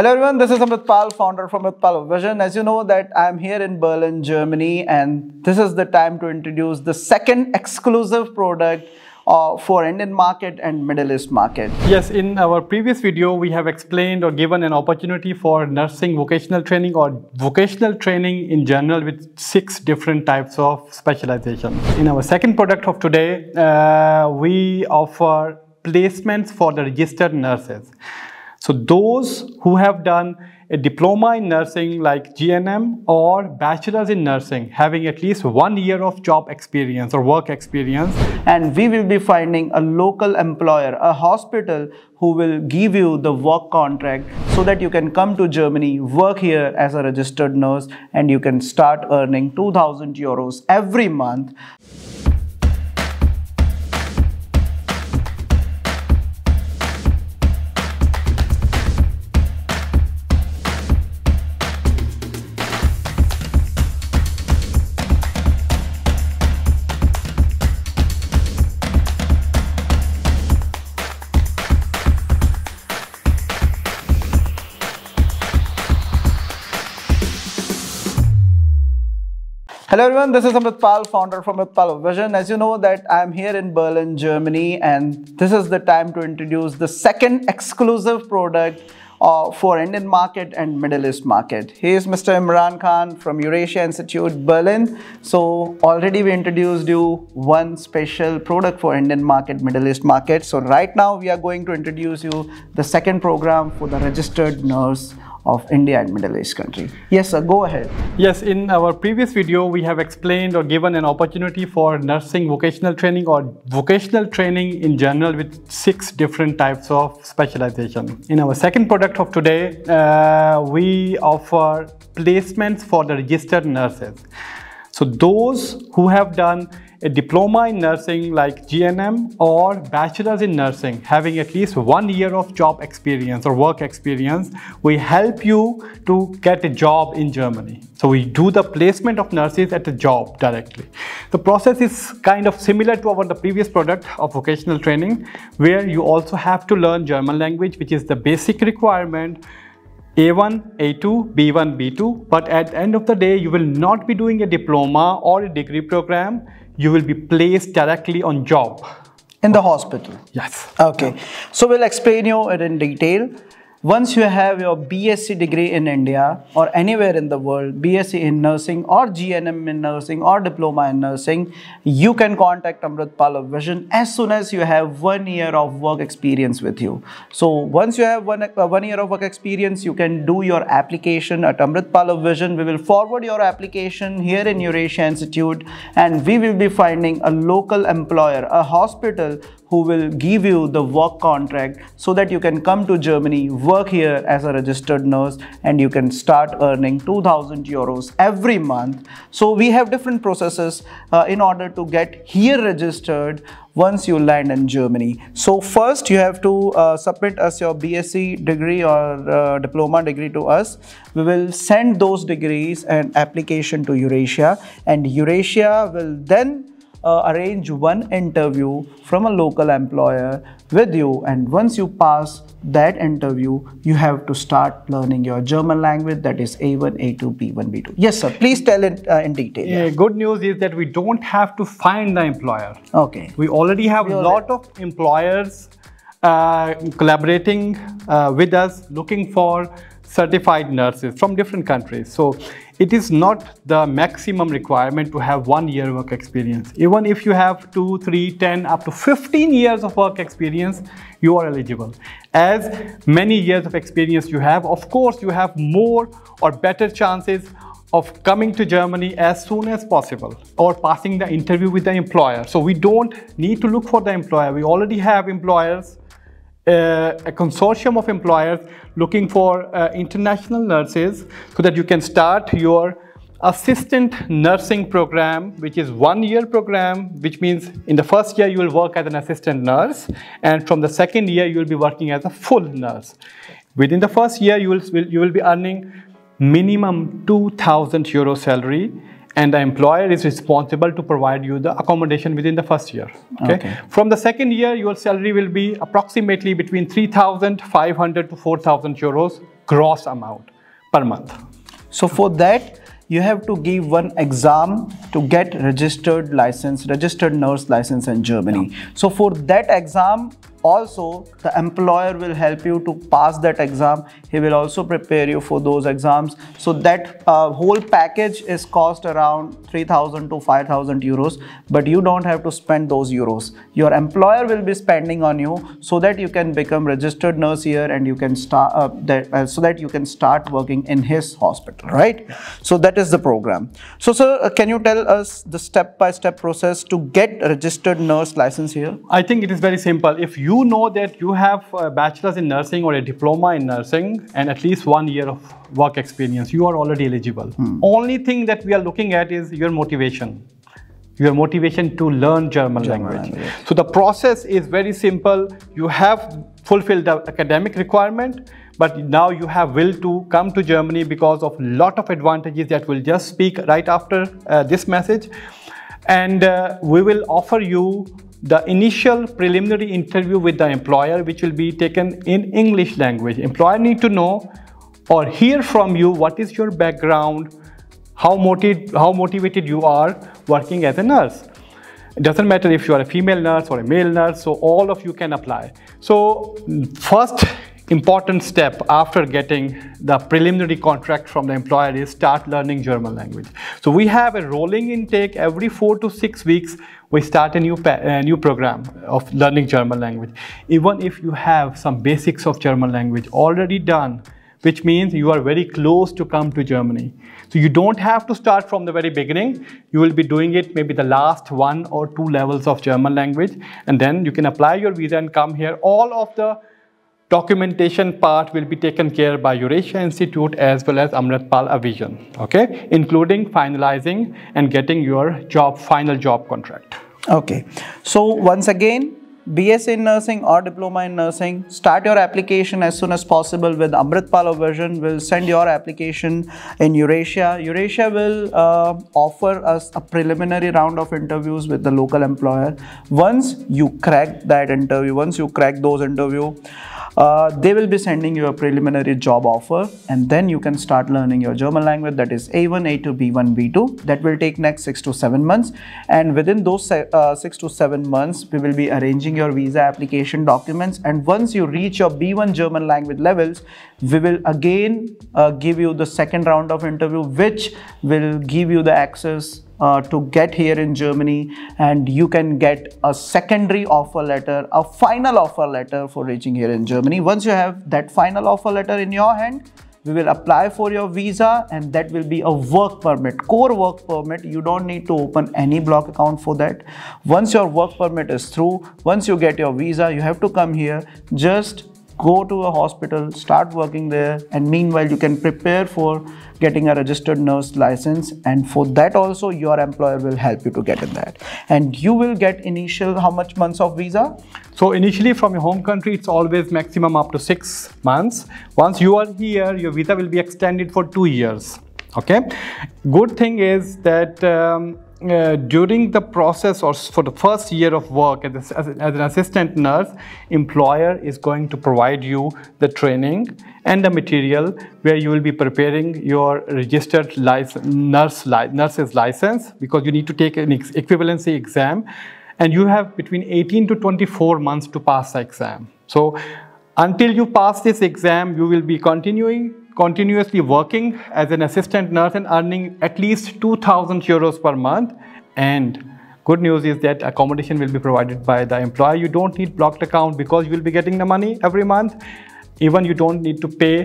Hello everyone, this is Amit Pal, founder from Amit Pal Vision. As you know that I am here in Berlin, Germany, and this is the time to introduce the second exclusive product for Indian market and Middle East market. Yes, in our previous video, we have explained or given an opportunity for nursing vocational training or vocational training in general with 6 different types of specialization. In our second product of today, we offer placements for the registered nurses. So those who have done a diploma in nursing like GNM or bachelor's in nursing, having at least 1 year of job experience or work experience. And we will be finding a local employer, a hospital who will give you the work contract so that you can come to Germany, work here as a registered nurse, and you can start earning 2,000 euros every month. Hello everyone, this is Amit Pal, founder from Amit Pal Vision. As you know that I am here in Berlin, Germany, and this is the time to introduce the second exclusive product for Indian market and Middle East market. He is Mr. Imran Khan from Eurasia Institute, Berlin. So already we introduced you one special product for Indian market, Middle East market. So right now we are going to introduce you the second program for the registered nurse of India and Middle East country. Yes sir, go ahead. Yes, in our previous video we have explained or given an opportunity for nursing vocational training or vocational training in general with 6 different types of specialization. In our second product of today, we offer placements for the registered nurses. So those who have done a diploma in nursing like GNM or bachelor's in nursing, having at least 1 year of job experience or work experience, we help you to get a job in Germany. So we do the placement of nurses at the job directly. The process is kind of similar to our previous product of vocational training, where you also have to learn German language, which is the basic requirement. A1, A2, B1, B2, but at the end of the day, you will not be doing a diploma or a degree program. You will be placed directly on job. In the hospital? Yes. Okay. So we'll explain you it in detail. Once you have your BSc degree in India or anywhere in the world, BSc in nursing or GNM in nursing or diploma in nursing, you can contact Amrit Pal Vision as soon as you have 1 year of work experience with you. So once you have one year of work experience, you can do your application at Amrit Pal Vision. We will forward your application here in Eurasia Institute, and we will be finding a local employer, a hospital who will give you the work contract so that you can come to Germany, work here as a registered nurse, and you can start earning 2,000 euros every month. So we have different processes in order to get here registered once you land in Germany. So first you have to submit us your BSc degree or diploma degree to us. We will send those degrees and application to Eurasia, and Eurasia will then arrange one interview from a local employer with you, and once you pass that interview, you have to start learning your German language, that is A1, A2, B1, B2. Yes sir, please tell it in detail. Yeah, good news is that we don't have to find the employer. Okay. We already have a lot of employers collaborating with us, looking for certified nurses from different countries. So it is not the maximum requirement to have 1 year work experience. Even if you have 2, 3, 10, up to 15 years of work experience, you are eligible. As many years of experience you have, of course, you have more or better chances of coming to Germany as soon as possible or passing the interview with the employer. So we don't need to look for the employer. We already have employers, a consortium of employers looking for international nurses, so that you can start your assistant nursing program, which is 1 year program, which means in the first year you will work as an assistant nurse, and from the second year you will be working as a full nurse. Within the first year you will be earning minimum 2,000 euro salary, and the employer is responsible to provide you the accommodation within the first year. Okay? Okay. From the second year, your salary will be approximately between 3,500 to 4,000 euros gross amount per month. So for that, you have to give one exam to get registered license, registered nurse license in Germany. Yeah. So for that exam, also the employer will help you to pass that exam. He will also prepare you for those exams. So that whole package is cost around 3,000 to 5,000 euros, but you don't have to spend those euros. Your employer will be spending on you so that you can become registered nurse here and you can start so that you can start working in his hospital, right? So that is the program. So sir, can you tell us the step-by-step process to get registered nurse license here? I think it is very simple. If you know that you have a bachelor's in nursing or a diploma in nursing and at least 1 year of work experience, you are already eligible. Only thing that we are looking at is your motivation to learn German language. So the process is very simple. You have fulfilled the academic requirement, but now you have will to come to Germany because of lot of advantages that we'll just speak right after this message. And we will offer you the initial preliminary interview with the employer, which will be taken in English language. Employer need to know or hear from you what is your background, how motivated you are working as a nurse. It doesn't matter if you are a female nurse or a male nurse, so all of you can apply. So first important step after getting the preliminary contract from the employer is start learning German language. So we have a rolling intake every 4 to 6 weeks. We start a new program of learning German language. Even if you have some basics of German language already done, which means you are very close to come to Germany. So you don't have to start from the very beginning. You will be doing it maybe the last 1 or 2 levels of German language, and then you can apply your visa and come here. All of the documentation part will be taken care by Eurasia Institute as well as Amritpal Avision, okay, including finalizing and getting your final job contract. Okay, so once again, BSc in nursing or diploma in nursing, start your application as soon as possible with Amritpal Avision. We'll send your application in Eurasia. Eurasia will offer us a preliminary round of interviews with the local employer. Once you crack that interview, once you crack those interview, they will be sending you a preliminary job offer, and then you can start learning your German language, that is A1, A2, B1, B2. That will take next 6 to 7 months, and within those 6 to 7 months, we will be arranging your visa application documents, and once you reach your B1 German language levels, we will again give you the second round of interview, which will give you the access to get here in Germany, and you can get a secondary offer letter, a final offer letter for reaching here in Germany. Once you have that final offer letter in your hand, we will apply for your visa, and that will be a work permit, core work permit. You don't need to open any block account for that. Once your work permit is through, once you get your visa, you have to come here, just go to a hospital, start working there, and meanwhile you can prepare for getting a registered nurse license, and for that also your employer will help you to get in that. And you will get initial how much months of visa? So initially from your home country, it's always maximum up to 6 months. Once you are here, your visa will be extended for 2 years. Okay. Good thing is that during the process or for the first year of work as an assistant nurse, employer is going to provide you the training and the material where you will be preparing your registered nurse's license, because you need to take an equivalency exam, and you have between 18 to 24 months to pass the exam. So until you pass this exam, you will be continuously working as an assistant nurse and earning at least 2,000 euros per month. And good news is that accommodation will be provided by the employer. You don't need blocked account because you will be getting the money every month. Even you don't need to pay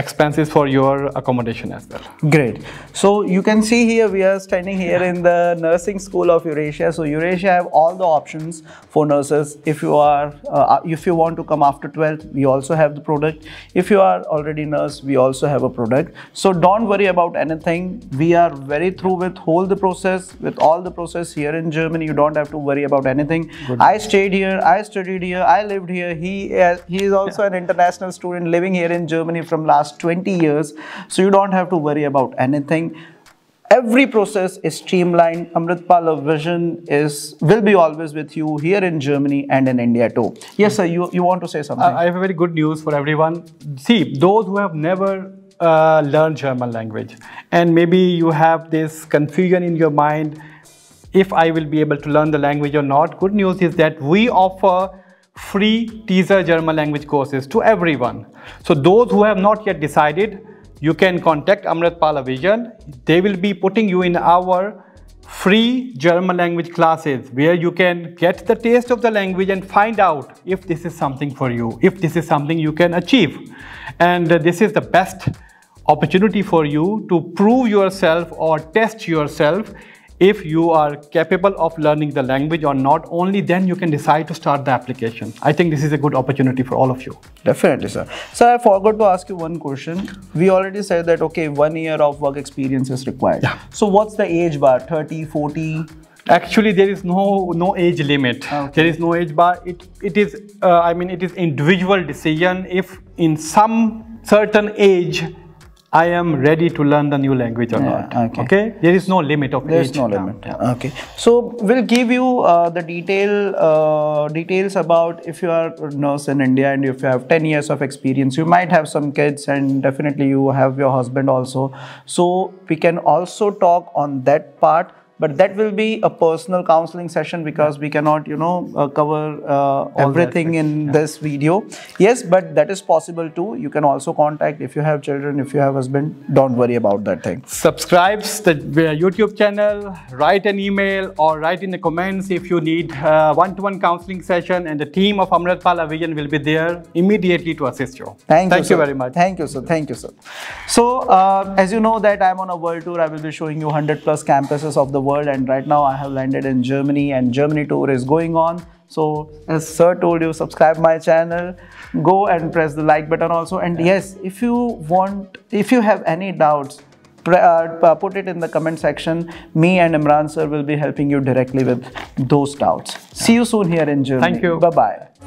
expenses for your accommodation as well. Great. So you can see here, we are standing here in the nursing school of Eurasia. So Eurasia have all the options for nurses. If you are, if you want to come after 12th, we also have the product. If you are already nurse, we also have a product. So don't worry about anything. We are very through with all the process here in Germany. You don't have to worry about anything. Good. I stayed here, I studied here, I lived here. He is also an international student living here in Germany from last 20 years, so you don't have to worry about anything. Every process is streamlined. Amritpal vision will be always with you here in Germany and in India too. Yes, sir, you want to say something? I have a very good news for everyone. See, those who have never learned German language and maybe you have this confusion in your mind if I will be able to learn the language or not, good news is that we offer free teaser German language courses to everyone. So those who have not yet decided, you can contact Amritpal Vision. They will be putting you in our free German language classes where you can get the taste of the language and find out if this is something for you, if this is something you can achieve. And this is the best opportunity for you to prove yourself or test yourself if you are capable of learning the language or not. Only then you can decide to start the application. I think this is a good opportunity for all of you. Definitely, sir. Sir, I forgot to ask you one question. We already said that, okay, 1 year of work experience is required. Yeah. So what's the age bar? 30, 40? Actually, there is no age limit. Okay. There is no age bar. It is individual decision. If in some certain age, I am ready to learn the new language or not. Okay. There is no limit of age. There is no limit. Yeah. Okay. So we'll give you the details about if you are a nurse in India and if you have 10 years of experience, you might have some kids and definitely you have your husband also. So we can also talk on that part. But that will be a personal counseling session because we cannot, cover everything in this video. Yes, but that is possible too. You can also contact if you have children, if you have husband, don't worry about that thing. Subscribe to the YouTube channel, write an email or write in the comments if you need one-to-one counseling session, and the team of Amritpal Vision will be there immediately to assist you. Thank you very much. Thank you, sir. Thank you, sir. So, as you know that I'm on a world tour, I will be showing you 100+ campuses of the world, and right now I have landed in Germany and Germany tour is going on. So as sir told you, subscribe my channel, go and press the like button also. And yes, if you have any doubts, put it in the comment section. Me and Imran sir will be helping you directly with those doubts. See you soon here in Germany. Thank you. Bye-bye.